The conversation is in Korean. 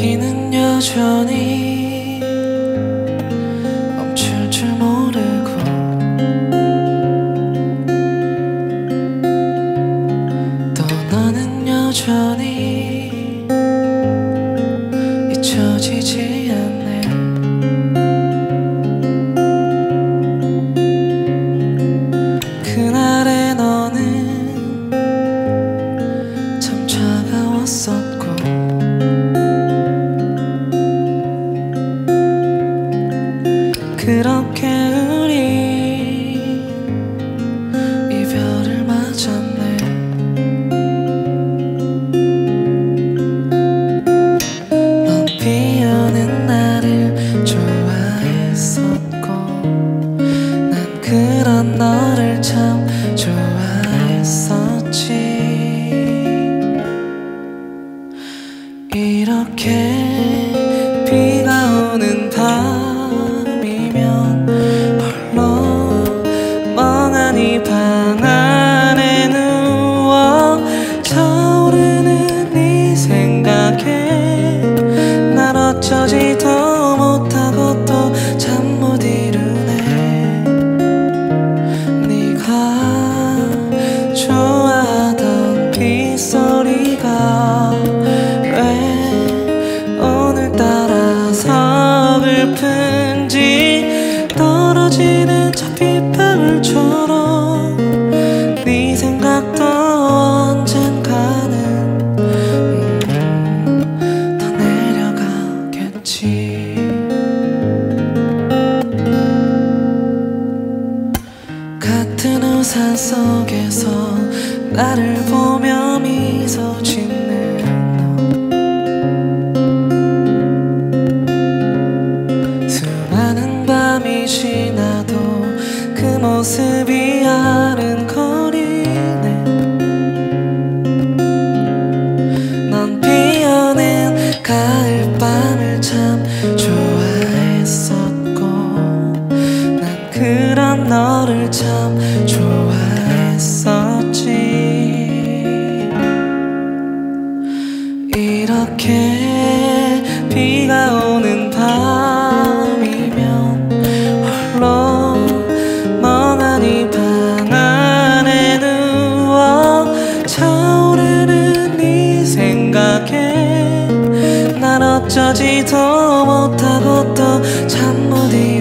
기는 여전히 멈출 줄 모르고 떠나는 여전히 잊혀지지 않네. 그날의 너는 참 차가웠어. 그렇게 우리 이별을 맞았네. 넌 비오는 나를 좋아했었고 난 그런 너를 참 좋아했었지. 이렇게 비가 오는 밤 어쩌지도 못하고 또 잠 못 이루네. 네가 좋아하던 빗소리가 왜 오늘따라 서글픈지. 떨어지는 찻빛방울처럼 네 생각도 언젠가는 같은 우산 속에서 나를 보며 미소 짓는 너. 수많은 밤이 지나도 그 모습이 아른거리네. 넌 비오는 가을밤을 참 좋아했었고 난 그런 너를 참 좋아했었지. 이렇게 비가 오는 밤이면 홀로 멍하니 방 안에 누워 차오르는 네 생각에 난 어쩌지도 못하고 또 잠 못 이루네.